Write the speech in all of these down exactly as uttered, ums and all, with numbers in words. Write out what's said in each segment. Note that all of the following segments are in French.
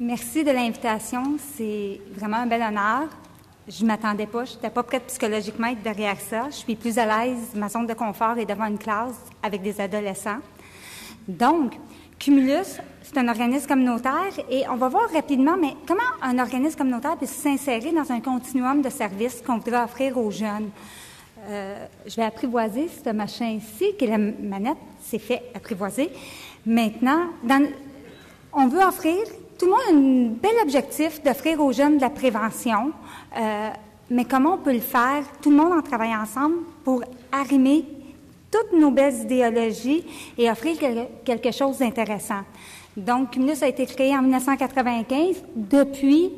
Merci de l'invitation. C'est vraiment un bel honneur. Je ne m'attendais pas, je n'étais pas prête psychologiquement à être derrière ça. Je suis plus à l'aise, ma zone de confort est devant une classe avec des adolescents. Donc, Cumulus, c'est un organisme communautaire et on va voir rapidement, mais comment un organisme communautaire peut s'insérer dans un continuum de services qu'on voudrait offrir aux jeunes? Euh, je vais apprivoiser ce machin ici, qui est la manette, c'est fait apprivoiser. Maintenant, dans, on veut offrir... Tout le monde a un bel objectif d'offrir aux jeunes de la prévention, euh, mais comment on peut le faire? Tout le monde en travaille ensemble pour arrimer toutes nos belles idéologies et offrir quel quelque chose d'intéressant. Donc, Cumulus a été créé en mille neuf cent quatre-vingt-quinze. Depuis,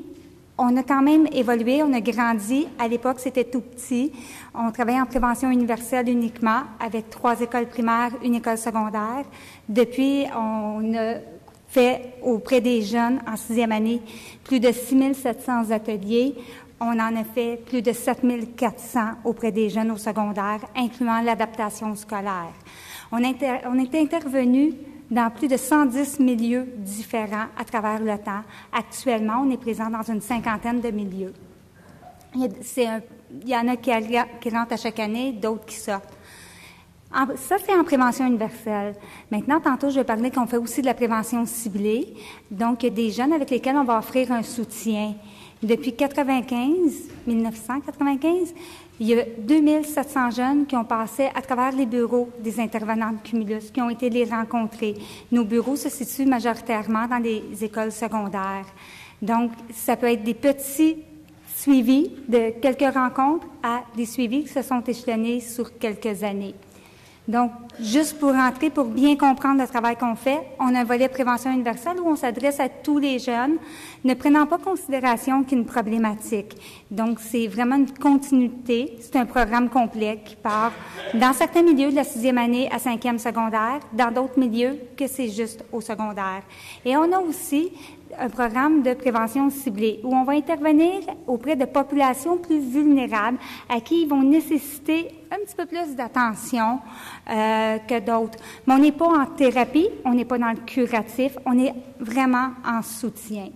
on a quand même évolué, on a grandi. À l'époque, c'était tout petit. On travaillait en prévention universelle uniquement avec trois écoles primaires, une école secondaire. Depuis, on a... fait auprès des jeunes en sixième année, plus de six mille sept cents ateliers. On en a fait plus de sept mille quatre cents auprès des jeunes au secondaire, incluant l'adaptation scolaire. On, inter on est intervenu dans plus de cent dix milieux différents à travers le temps. Actuellement, on est présent dans une cinquantaine de milieux. Il y, a, un, il y en a qui, qui rentrent à chaque année, d'autres qui sortent. En, ça, c'est en prévention universelle. Maintenant, tantôt, je vais parler qu'on fait aussi de la prévention ciblée. Donc, il y a des jeunes avec lesquels on va offrir un soutien. Depuis mille neuf cent quatre-vingt-quinze, il y a deux mille sept cents jeunes qui ont passé à travers les bureaux des intervenants de Cumulus, qui ont été les rencontrer. Nos bureaux se situent majoritairement dans les écoles secondaires. Donc, ça peut être des petits suivis de quelques rencontres à des suivis qui se sont échelonnés sur quelques années. Donc, juste pour rentrer, pour bien comprendre le travail qu'on fait, on a un volet prévention universelle où on s'adresse à tous les jeunes, ne prenant pas en considération qu'une problématique. Donc, c'est vraiment une continuité. C'est un programme complet qui part dans certains milieux de la sixième année à cinquième secondaire, dans d'autres milieux que c'est juste au secondaire. Et on a aussi un programme de prévention ciblée où on va intervenir auprès de populations plus vulnérables à qui ils vont nécessiter un petit peu plus d'attention euh, que d'autres. Mais on n'est pas en thérapie, on n'est pas dans le curatif, on est vraiment en soutien.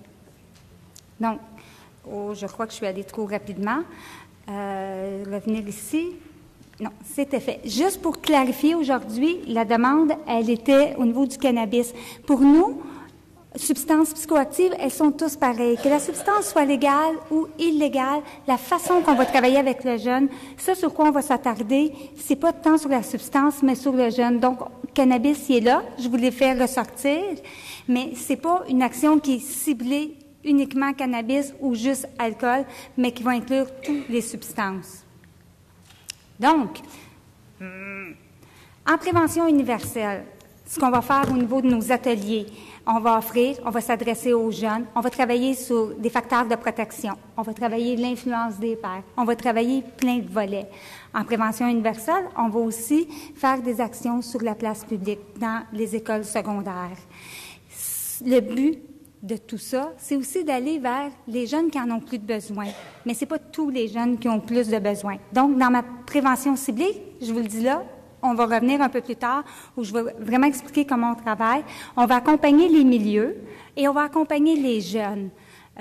Donc, oh, je crois que je suis allée trop rapidement. Euh, revenir ici. Non, c'était fait. Juste pour clarifier aujourd'hui, la demande, elle était au niveau du cannabis. Pour nous, substances psychoactives, elles sont tous pareilles. Que la substance soit légale ou illégale, la façon qu'on va travailler avec le jeune, ça sur quoi on va s'attarder, c'est pas tant sur la substance, mais sur le jeune. Donc, cannabis, il est là, je vous l'ai fait ressortir, mais c'est pas une action qui est ciblée uniquement cannabis ou juste alcool, mais qui va inclure toutes les substances. Donc, en prévention universelle, ce qu'on va faire au niveau de nos ateliers, on va offrir, on va s'adresser aux jeunes, on va travailler sur des facteurs de protection, on va travailler l'influence des pairs, on va travailler plein de volets. En prévention universelle, on va aussi faire des actions sur la place publique dans les écoles secondaires. Le but de tout ça, c'est aussi d'aller vers les jeunes qui en ont plus de besoin. Mais ce n'est pas tous les jeunes qui ont plus de besoin. Donc, dans ma prévention ciblée, je vous le dis là, on va revenir un peu plus tard où je vais vraiment expliquer comment on travaille. On va accompagner les milieux et on va accompagner les jeunes.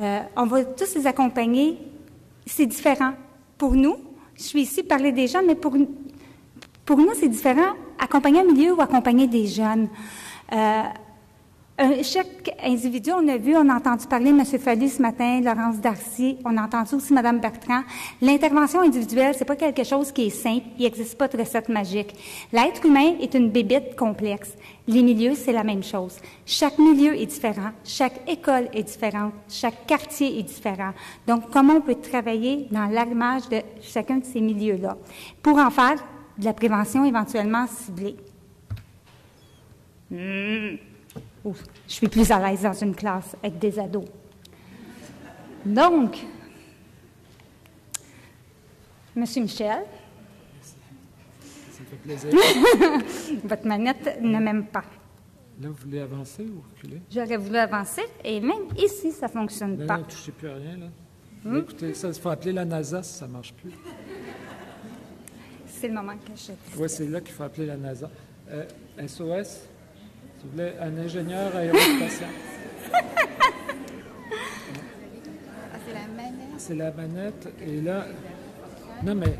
Euh, on va tous les accompagner. C'est différent. Pour nous, je suis ici pour parler des jeunes, mais pour, pour nous, c'est différent. Accompagner un milieu ou accompagner des jeunes. Euh, un, chaque individu, on a vu, on a entendu parler M. Fallu ce matin, Laurence Darcy, on a entendu aussi Mme Bertrand. L'intervention individuelle, c'est pas quelque chose qui est simple, il n'existe pas de recette magique. L'être humain est une bébite complexe. Les milieux, c'est la même chose. Chaque milieu est différent, chaque école est différente, chaque quartier est différent. Donc, comment on peut travailler dans l'armage de chacun de ces milieux-là pour en faire de la prévention éventuellement ciblée? Mmh. Oh, je suis plus à l'aise dans une classe avec des ados. Donc, Monsieur Michel. Ça me fait plaisir. Votre manette ne m'aime pas. Là, vous voulez avancer ou reculer? J'aurais voulu avancer et même ici, ça ne fonctionne là, pas. Là, ne touchez plus à rien. Là. Hum? Écoutez, ça, il faut appeler la NASA si ça ne marche plus. C'est le moment que je... Oui, c'est là qu'il faut appeler la NASA. Euh, S O S? Un ingénieur aérospatial. c'est la manette. Et là... Non, mais...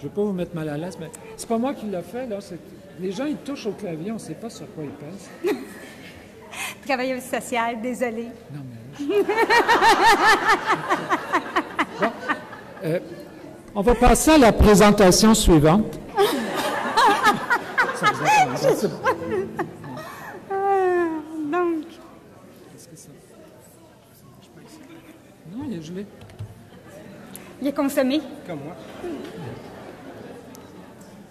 Je ne veux pas vous mettre mal à l'aise, mais c'est pas moi qui l'a fait, là. Les gens, ils touchent au clavier, on ne sait pas sur quoi ils pensent. Travailleuse sociale, désolée. Non, mais... Bon. Euh, on va passer à la présentation suivante. Ça vous euh, donc... Qu'est-ce que ça... Non, il est gelé. Il est consommé. Comme moi.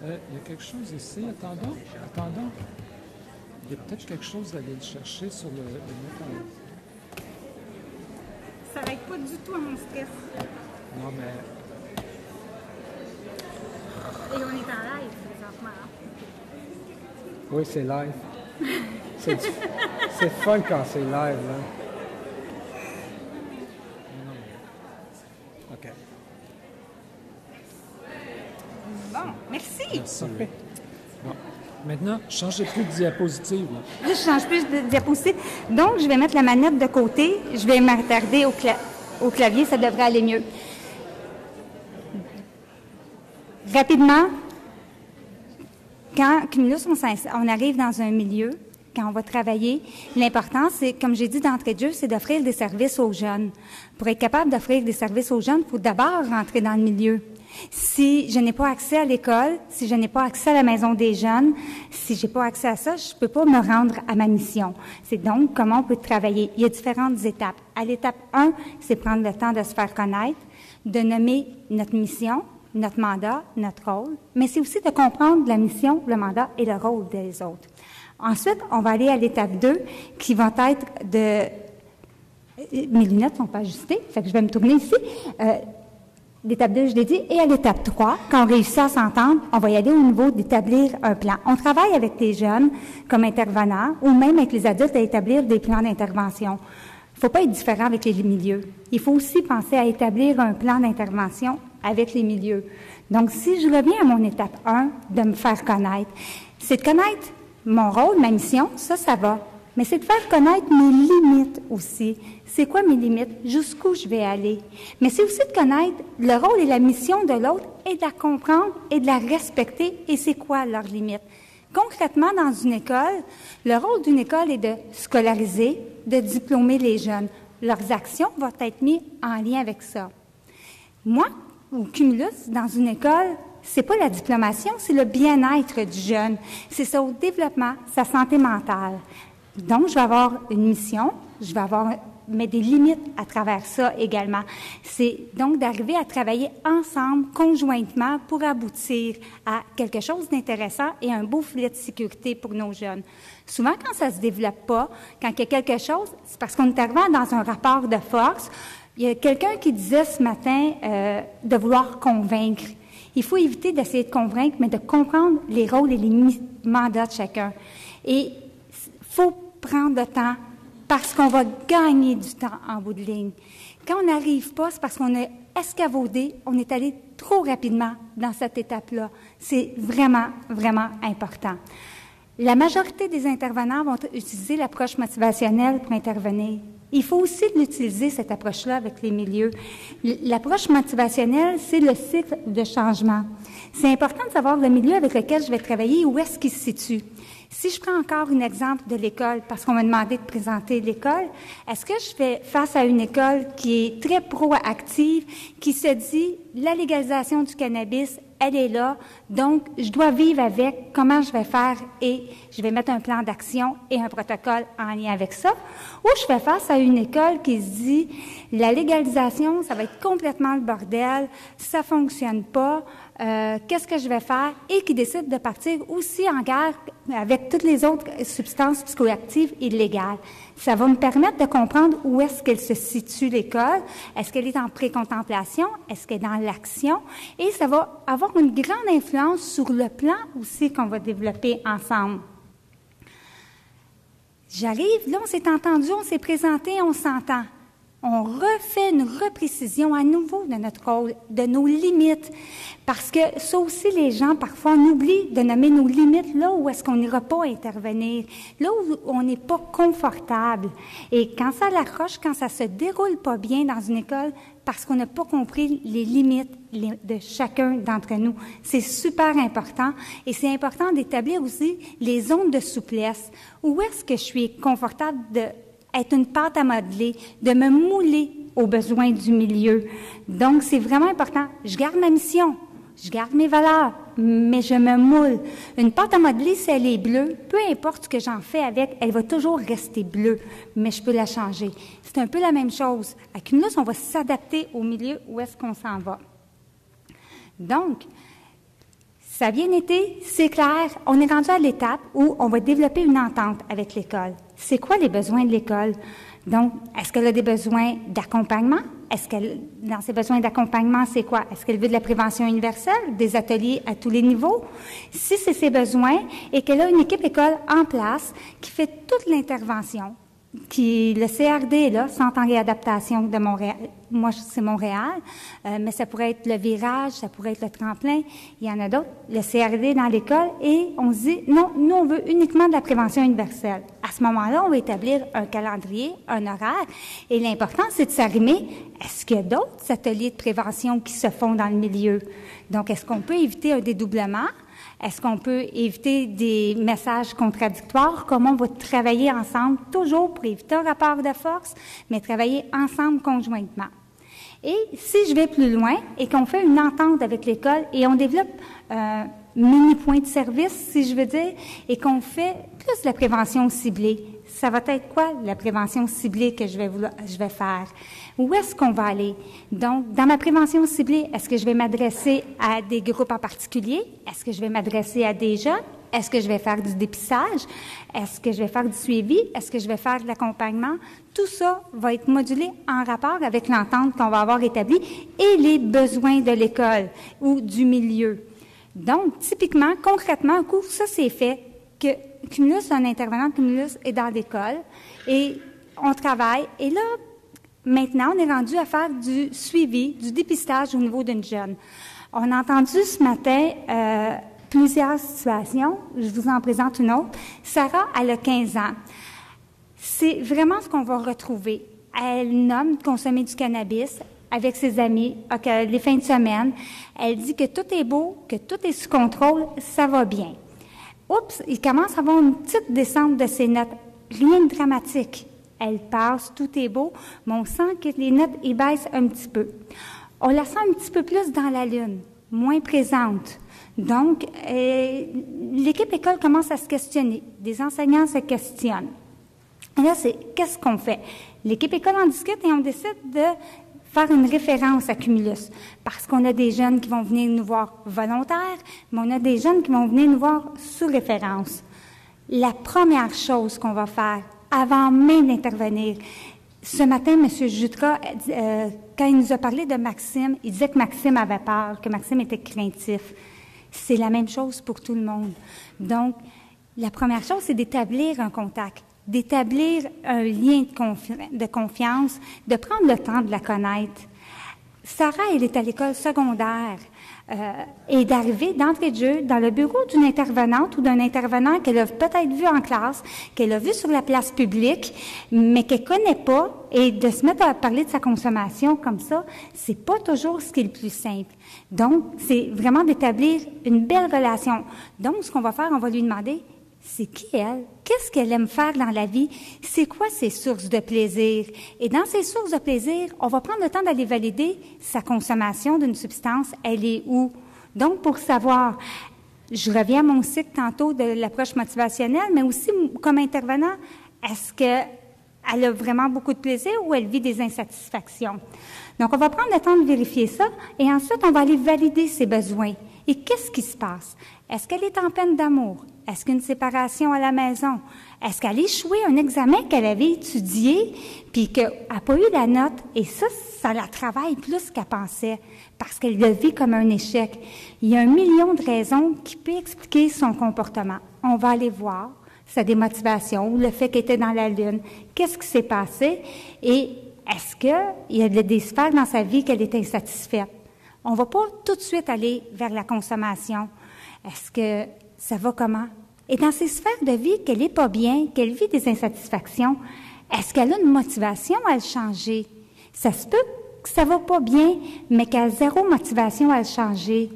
Euh, il y a quelque chose ici. Attendons. Attendons. Il y a peut-être quelque chose à aller le chercher sur le... le... Ça ne va être pas du tout à mon stress. Non, mais... Et on est en live, présentement. Oui, c'est live. C'est du... c'est fun quand c'est live, là. Non. OK. Bon, merci. Merci. Bon. Maintenant, changez plus de diapositive. Là. Je change plus de diapositive. Donc, je vais mettre la manette de côté. Je vais m'attarder au, cla au clavier. Ça devrait aller mieux. Rapidement, quand Cumulus, on, on arrive dans un milieu, quand on va travailler, l'important, c'est, comme j'ai dit d'entrée de jeu, c'est d'offrir des services aux jeunes. Pour être capable d'offrir des services aux jeunes, il faut d'abord rentrer dans le milieu. Si je n'ai pas accès à l'école, si je n'ai pas accès à la maison des jeunes, si je n'ai pas accès à ça, je ne peux pas me rendre à ma mission. C'est donc comment on peut travailler. Il y a différentes étapes. À l'étape un, c'est prendre le temps de se faire connaître, de nommer notre mission, notre mandat, notre rôle, mais c'est aussi de comprendre la mission, le mandat et le rôle des autres. Ensuite, on va aller à l'étape deux, qui va être de... Mes lunettes ne sont pas ajustées, fait que je vais me tourner ici. Euh, L'étape deux, je l'ai dit, et à l'étape trois, quand on réussit à s'entendre, on va y aller au niveau d'établir un plan. On travaille avec les jeunes comme intervenants ou même avec les adultes à établir des plans d'intervention. Il ne faut pas être différent avec les milieux. Il faut aussi penser à établir un plan d'intervention avec les milieux. Donc, si je reviens à mon étape un, de me faire connaître, c'est de connaître mon rôle, ma mission, ça, ça va. Mais c'est de faire connaître mes limites aussi. C'est quoi mes limites? Jusqu'où je vais aller? Mais c'est aussi de connaître le rôle et la mission de l'autre et de la comprendre et de la respecter. Et c'est quoi leurs limites? Concrètement, dans une école, le rôle d'une école est de scolariser, de diplômer les jeunes. Leurs actions vont être mises en lien avec ça. Moi, au Cumulus, dans une école... C'est pas la diplomation, c'est le bien-être du jeune. C'est son développement, sa santé mentale. Donc, je vais avoir une mission, je vais avoir mais des limites à travers ça également. C'est donc d'arriver à travailler ensemble, conjointement, pour aboutir à quelque chose d'intéressant et un beau filet de sécurité pour nos jeunes. Souvent, quand ça se développe pas, quand il y a quelque chose, c'est parce qu'on est arrivé dans un rapport de force. Il y a quelqu'un qui disait ce matin euh, de vouloir convaincre. Il faut éviter d'essayer de convaincre, mais de comprendre les rôles et les mandats de chacun. Et il faut prendre le temps parce qu'on va gagner du temps en bout de ligne. Quand on n'arrive pas, c'est parce qu'on a escavaudé, on est allé trop rapidement dans cette étape-là. C'est vraiment, vraiment important. La majorité des intervenants vont utiliser l'approche motivationnelle pour intervenir. Il faut aussi l'utiliser, cette approche-là, avec les milieux. L'approche motivationnelle, c'est le cycle de changement. C'est important de savoir le milieu avec lequel je vais travailler, où est-ce qu'il se situe. Si je prends encore un exemple de l'école, parce qu'on m'a demandé de présenter l'école, est-ce que je fais face à une école qui est très proactive, qui se dit « la légalisation du cannabis », elle est là, donc je dois vivre avec comment je vais faire et je vais mettre un plan d'action et un protocole en lien avec ça. Ou je fais face à une école qui se dit, la légalisation, ça va être complètement le bordel, ça fonctionne pas, euh, qu'est-ce que je vais faire? Et qui décide de partir aussi en guerre avec toutes les autres substances psychoactives illégales. Ça va me permettre de comprendre où est-ce qu'elle se situe l'école, est-ce qu'elle est en précontemplation, est-ce qu'elle est dans l'action, et ça va avoir une grande influence sur le plan aussi qu'on va développer ensemble. J'arrive, là on s'est entendu, on s'est présenté, on s'entend. on refait une reprécision à nouveau de notre code, de nos limites. Parce que ça aussi, les gens, parfois, on oublie de nommer nos limites là où est-ce qu'on n'ira pas intervenir, là où on n'est pas confortable. Et quand ça l'accroche, quand ça se déroule pas bien dans une école, parce qu'on n'a pas compris les limites les, de chacun d'entre nous. C'est super important. Et c'est important d'établir aussi les zones de souplesse. Où est-ce que je suis confortable de être une pâte à modeler, de me mouler aux besoins du milieu. Donc, c'est vraiment important. Je garde ma mission, je garde mes valeurs, mais je me moule. Une pâte à modeler, si elle est bleue, peu importe ce que j'en fais avec, elle va toujours rester bleue, mais je peux la changer. C'est un peu la même chose. À Cumulus, on va s'adapter au milieu où est-ce qu'on s'en va. Donc, ça a bien été, c'est clair, on est rendu à l'étape où on va développer une entente avec l'école. C'est quoi les besoins de l'école? Donc, est-ce qu'elle a des besoins d'accompagnement? Est-ce qu'elle, dans ses besoins d'accompagnement, c'est quoi? Est-ce qu'elle veut de la prévention universelle, des ateliers à tous les niveaux? Si c'est ses besoins et qu'elle a une équipe école en place qui fait toute l'intervention, qui le C R D est là, Centre de réadaptation de Montréal. Moi, c'est Montréal, euh, mais ça pourrait être le virage, ça pourrait être le tremplin. Il y en a d'autres. Le C R D dans l'école et on se dit, non, nous, on veut uniquement de la prévention universelle. À ce moment-là, on va établir un calendrier, un horaire. Et l'important, c'est de s'arrimer. Est-ce qu'il y a d'autres ateliers de prévention qui se font dans le milieu? Donc, est-ce qu'on peut éviter un dédoublement? Est-ce qu'on peut éviter des messages contradictoires? Comment on va travailler ensemble, toujours pour éviter un rapport de force, mais travailler ensemble conjointement. Et si je vais plus loin et qu'on fait une entente avec l'école et on développe un euh, mini-point de service, si je veux dire, et qu'on fait plus la prévention ciblée, ça va être quoi la prévention ciblée que je vais, vouloir, je vais faire? Où est-ce qu'on va aller? Donc, dans ma prévention ciblée, est-ce que je vais m'adresser à des groupes en particulier? Est-ce que je vais m'adresser à des jeunes? Est-ce que je vais faire du dépistage? Est-ce que je vais faire du suivi? Est-ce que je vais faire de l'accompagnement? Tout ça va être modulé en rapport avec l'entente qu'on va avoir établie et les besoins de l'école ou du milieu. Donc, typiquement, concrètement, un coup, ça c'est fait que Cumulus, un intervenant de Cumulus est dans l'école et on travaille. Et là, maintenant, on est rendu à faire du suivi, du dépistage au niveau d'une jeune. On a entendu ce matin euh, plusieurs situations. Je vous en présente une autre. Sarah, elle a quinze ans. C'est vraiment ce qu'on va retrouver. Elle nomme de consommer du cannabis avec ses amis, okay, les fins de semaine. Elle dit que tout est beau, que tout est sous contrôle, ça va bien. Oups, il commence à avoir une petite descente de ses notes. Rien de dramatique. Elle passe, tout est beau, mais on sent que les notes y baissent un petit peu. On la sent un petit peu plus dans la lune, moins présente. Donc, euh, l'équipe école commence à se questionner. Des enseignants se questionnent. Et là, c'est qu'est-ce qu'on fait? L'équipe école en discute et on décide de faire une référence à Cumulus, parce qu'on a des jeunes qui vont venir nous voir volontaires, mais on a des jeunes qui vont venir nous voir sous référence. La première chose qu'on va faire, avant même d'intervenir, ce matin, M. Jutra, euh, quand il nous a parlé de Maxime, il disait que Maxime avait peur, que Maxime était craintif. C'est la même chose pour tout le monde. Donc, la première chose, c'est d'établir un contact, d'établir un lien de, confi de confiance, de prendre le temps de la connaître. Sarah, elle est à l'école secondaire euh, et d'arriver d'entrée de jeu dans le bureau d'une intervenante ou d'un intervenant qu'elle a peut-être vu en classe, qu'elle a vu sur la place publique, mais qu'elle connaît pas, et de se mettre à parler de sa consommation comme ça, c'est pas toujours ce qui est le plus simple. Donc, c'est vraiment d'établir une belle relation. Donc, ce qu'on va faire, on va lui demander... C'est qui elle? Qu'est-ce qu'elle aime faire dans la vie? C'est quoi ses sources de plaisir? Et dans ses sources de plaisir, on va prendre le temps d'aller valider sa consommation d'une substance, elle est où? Donc, pour savoir, je reviens à mon cycle tantôt de l'approche motivationnelle, mais aussi comme intervenant, est-ce qu'elle a vraiment beaucoup de plaisir ou elle vit des insatisfactions? Donc, on va prendre le temps de vérifier ça et ensuite, on va aller valider ses besoins. Et qu'est-ce qui se passe? Est-ce qu'elle est en peine d'amour? Est-ce qu'une séparation à la maison? Est-ce qu'elle a échoué un examen qu'elle avait étudié puis qu'elle n'a pas eu la note? Et ça, ça la travaille plus qu'elle pensait parce qu'elle le vit comme un échec. Il y a un million de raisons qui peuvent expliquer son comportement. On va aller voir sa démotivation, le fait qu'elle était dans la lune, qu'est-ce qui s'est passé et Est-ce qu'il y a des sphères dans sa vie qu'elle est insatisfaite? On ne va pas tout de suite aller vers la consommation. Est-ce que ça va comment? Et dans ces sphères de vie qu'elle n'est pas bien, qu'elle vit des insatisfactions, est-ce qu'elle a une motivation à le changer? Ça se peut que ça ne va pas bien, mais qu'elle a zéro motivation à le changer.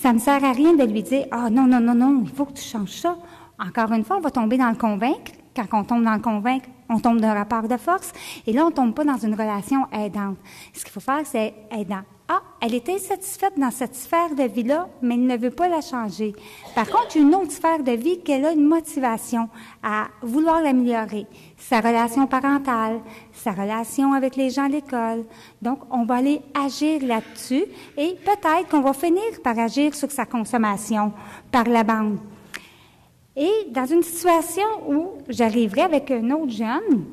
Ça ne sert à rien de lui dire « Ah, non, non, non, non, il faut que tu changes ça. » Encore une fois, on va tomber dans le convaincre. Quand on tombe dans le convaincre, on tombe d'un rapport de force. Et là, on ne tombe pas dans une relation aidante. Ce qu'il faut faire, c'est aidant. Ah, elle est insatisfaite dans cette sphère de vie-là, mais elle ne veut pas la changer. Par contre, une autre sphère de vie qu'elle a une motivation à vouloir l'améliorer. Sa relation parentale, sa relation avec les gens à l'école. Donc, on va aller agir là-dessus et peut-être qu'on va finir par agir sur sa consommation par la bande. Et dans une situation où j'arriverais avec un autre jeune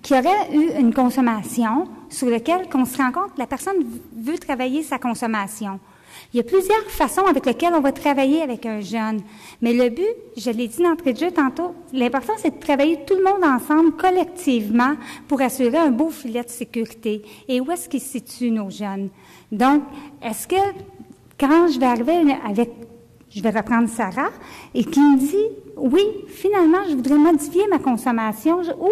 qui aurait eu une consommation sur laquelle on se rend compte que la personne veut travailler sa consommation. Il y a plusieurs façons avec lesquelles on va travailler avec un jeune. Mais le but, je l'ai dit d'entrée de jeu tantôt, l'important c'est de travailler tout le monde ensemble, collectivement, pour assurer un beau filet de sécurité. Et où est-ce qu'ils se situent, nos jeunes? Donc, est-ce que quand je vais arriver avec... Je vais reprendre Sarah, et qui me dit, oui, finalement, je voudrais modifier ma consommation, ou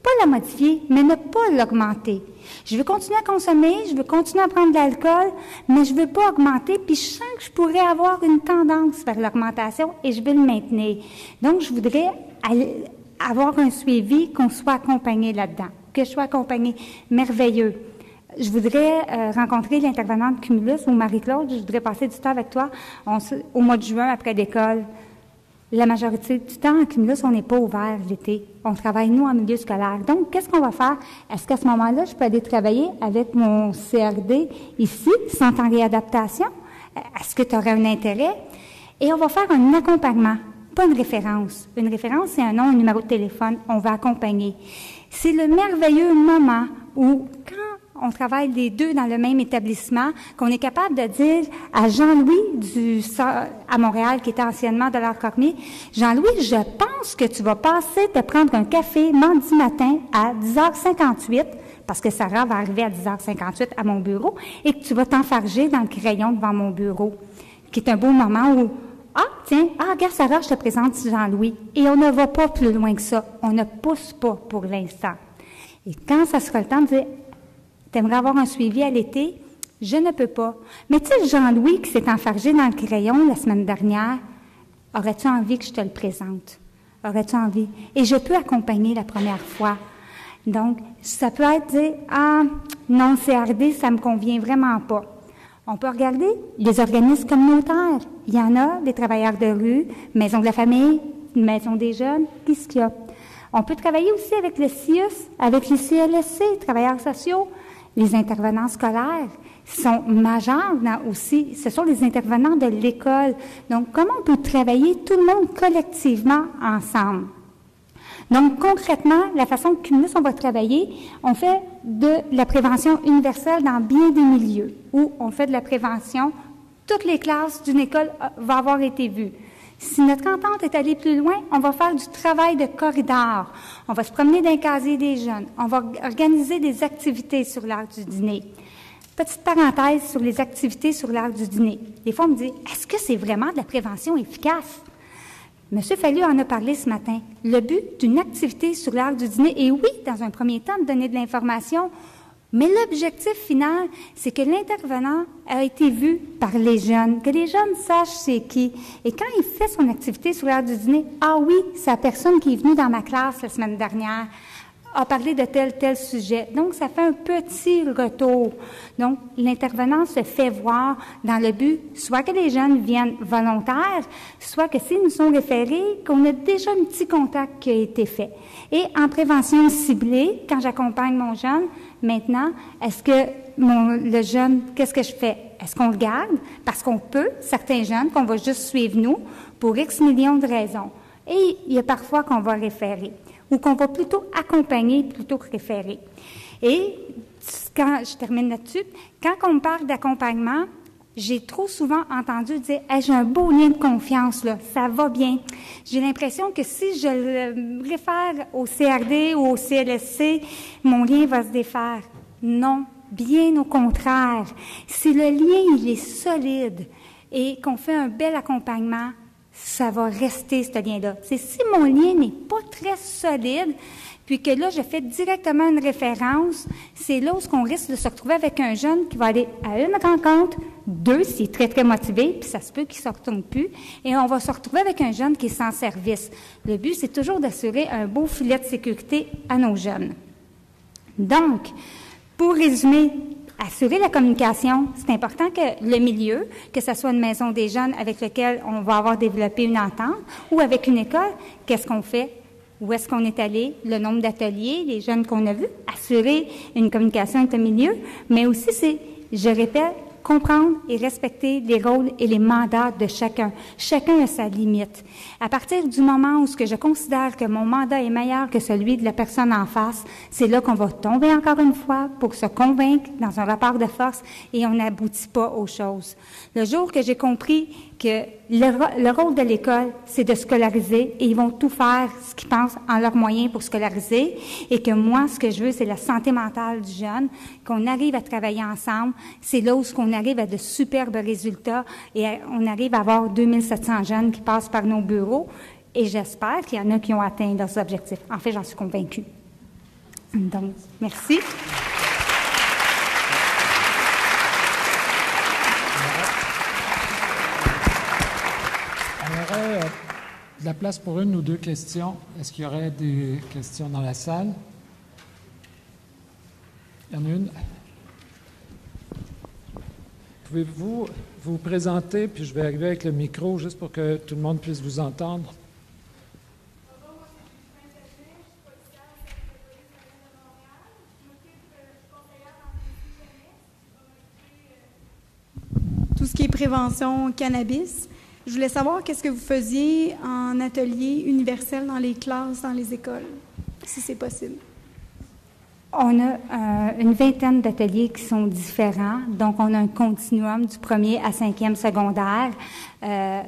pas la modifier, mais ne pas l'augmenter. Je veux continuer à consommer, je veux continuer à prendre de l'alcool, mais je ne veux pas augmenter, puis je sens que je pourrais avoir une tendance vers l'augmentation, et je vais le maintenir. Donc, je voudrais aller, avoir un suivi, qu'on soit accompagné là-dedans, que je sois accompagnée. Merveilleux. Je voudrais euh, rencontrer l'intervenante Cumulus ou Marie-Claude. Je voudrais passer du temps avec toi on, au mois de juin après l'école. La majorité du temps, en Cumulus, on n'est pas ouvert l'été. On travaille, nous, en milieu scolaire. Donc, qu'est-ce qu'on va faire? Est-ce qu'à ce moment-là, je peux aller travailler avec mon C R D ici, sans temps de réadaptation? Est-ce que tu aurais un intérêt? Et on va faire un accompagnement, pas une référence. Une référence, c'est un nom, un numéro de téléphone. On va accompagner. C'est le merveilleux moment où, quand on travaille les deux dans le même établissement, qu'on est capable de dire à Jean-Louis du à Montréal, qui était anciennement de l'art Cormier, « Jean-Louis, je pense que tu vas passer de prendre un café mardi matin à dix heures cinquante-huit, parce que Sarah va arriver à dix heures cinquante-huit à mon bureau, et que tu vas t'enfarger dans le crayon devant mon bureau. » Qui est un beau moment où « Ah, tiens, ah, regarde Sarah, je te présente Jean-Louis. » Et on ne va pas plus loin que ça. On ne pousse pas pour l'instant. Et quand ça sera le temps de dire « T'aimerais avoir un suivi à l'été? Je ne peux pas. Mais tu sais, Jean-Louis qui s'est enfargé dans le crayon la semaine dernière, aurais-tu envie que je te le présente? Aurais-tu envie? Et je peux accompagner la première fois. Donc, ça peut être dire, ah, non, C R D, ça me convient vraiment pas. On peut regarder les organismes communautaires. Il y en a, des travailleurs de rue, maison de la famille, maison des jeunes, qu'est-ce qu'il y a? On peut travailler aussi avec le C I U S, avec les C L S C, travailleurs sociaux. Les intervenants scolaires sont majeurs dans aussi, ce sont les intervenants de l'école. Donc, comment on peut travailler tout le monde collectivement ensemble? Donc, concrètement, la façon que nous, on va travailler, on fait de la prévention universelle dans bien des milieux, où on fait de la prévention, toutes les classes d'une école vont avoir été vues. Si notre entente est allée plus loin, on va faire du travail de corridor. On va se promener dans le casier des jeunes. On va organiser des activités sur l'heure du dîner. Petite parenthèse sur les activités sur l'heure du dîner. Des fois, on me dit, est-ce que c'est vraiment de la prévention efficace? M. Fallu en a parlé ce matin. Le but d'une activité sur l'heure du dîner est, oui, dans un premier temps, de donner de l'information, mais l'objectif final, c'est que l'intervenant a été vu par les jeunes, que les jeunes sachent c'est qui. Et quand il fait son activité sur l'heure du dîner, « Ah oui, c'est la personne qui est venue dans ma classe la semaine dernière, a parlé de tel, tel sujet. » Donc, ça fait un petit retour. Donc, l'intervenant se fait voir dans le but, soit que les jeunes viennent volontaires, soit que s'ils nous sont référés, qu'on a déjà un petit contact qui a été fait. Et en prévention ciblée, quand j'accompagne mon jeune, maintenant, est-ce que mon, le jeune, qu'est-ce que je fais? Est-ce qu'on le garde? Parce qu'on peut, certains jeunes, qu'on va juste suivre nous pour X millions de raisons. Et il y a parfois qu'on va référer ou qu'on va plutôt accompagner plutôt que référer. Et quand je termine là-dessus, quand on parle d'accompagnement, J'ai trop souvent entendu dire hey, « j'ai un beau lien de confiance, là, ça va bien ». J'ai l'impression que si je le réfère au C R D ou au C L S C, mon lien va se défaire. Non, bien au contraire. Si le lien il est solide et qu'on fait un bel accompagnement, ça va rester ce lien-là. C'est si mon lien n'est pas très solide, puis que là, je fais directement une référence, c'est là où on risque de se retrouver avec un jeune qui va aller à une rencontre, deux, s'il est très, très motivé, puis ça se peut qu'il ne se retourne plus, et on va se retrouver avec un jeune qui est sans service. Le but, c'est toujours d'assurer un beau filet de sécurité à nos jeunes. Donc, pour résumer, assurer la communication, c'est important que le milieu, que ce soit une maison des jeunes avec laquelle on va avoir développé une entente, ou avec une école, qu'est-ce qu'on fait? Où est-ce qu'on est allé, le nombre d'ateliers, les jeunes qu'on a vus, assurer une communication avec le milieu, mais aussi c'est, je répète, comprendre et respecter les rôles et les mandats de chacun. Chacun a sa limite. À partir du moment où ce que je considère que mon mandat est meilleur que celui de la personne en face, c'est là qu'on va tomber encore une fois pour se convaincre dans un rapport de force et on n'aboutit pas aux choses. Le jour que j'ai compris que le, le rôle de l'école, c'est de scolariser et ils vont tout faire ce qu'ils pensent en leurs moyens pour scolariser et que moi, ce que je veux, c'est la santé mentale du jeune, qu'on arrive à travailler ensemble, c'est là où ce qu'on arrive à de superbes résultats et à, on arrive à avoir deux mille sept cents jeunes qui passent par nos bureaux et j'espère qu'il y en a qui ont atteint leurs objectifs. En fait, j'en suis convaincue. Donc, merci. De la place pour une ou deux questions. Est-ce qu'il y aurait des questions dans la salle? Il y en a une. Pouvez-vous vous présenter, puis je vais arriver avec le micro, juste pour que tout le monde puisse vous entendre. Tout ce qui est prévention cannabis. Je voulais savoir qu'est-ce que vous faisiez en atelier universel dans les classes, dans les écoles, si c'est possible. On a euh, une vingtaine d'ateliers qui sont différents. Donc, on a un continuum du premier à cinquième secondaire. Euh,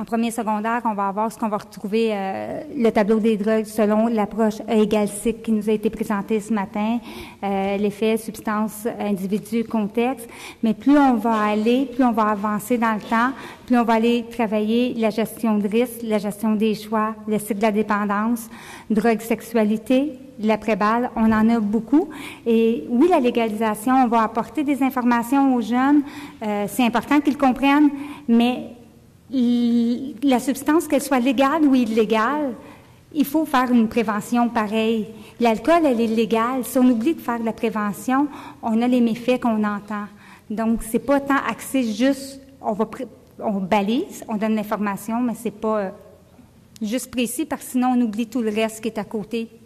En premier secondaire, on va avoir ce qu'on va retrouver, euh, le tableau des drogues selon l'approche EGALCIC qui nous a été présentée ce matin, euh, l'effet, substance, individu, contexte. Mais plus on va aller, plus on va avancer dans le temps, plus on va aller travailler la gestion de risque, la gestion des choix, le cycle de la dépendance, drogue, sexualité, l'après-balle, on en a beaucoup. Et oui, la légalisation, on va apporter des informations aux jeunes. Euh, c'est important qu'ils comprennent, mais la substance, qu'elle soit légale ou illégale, il faut faire une prévention pareille. L'alcool, elle est légale. Si on oublie de faire de la prévention, on a les méfaits qu'on entend. Donc, c'est pas tant axé juste, on va on balise, on donne l'information, mais c'est pas euh, juste précis, parce que sinon, on oublie tout le reste qui est à côté,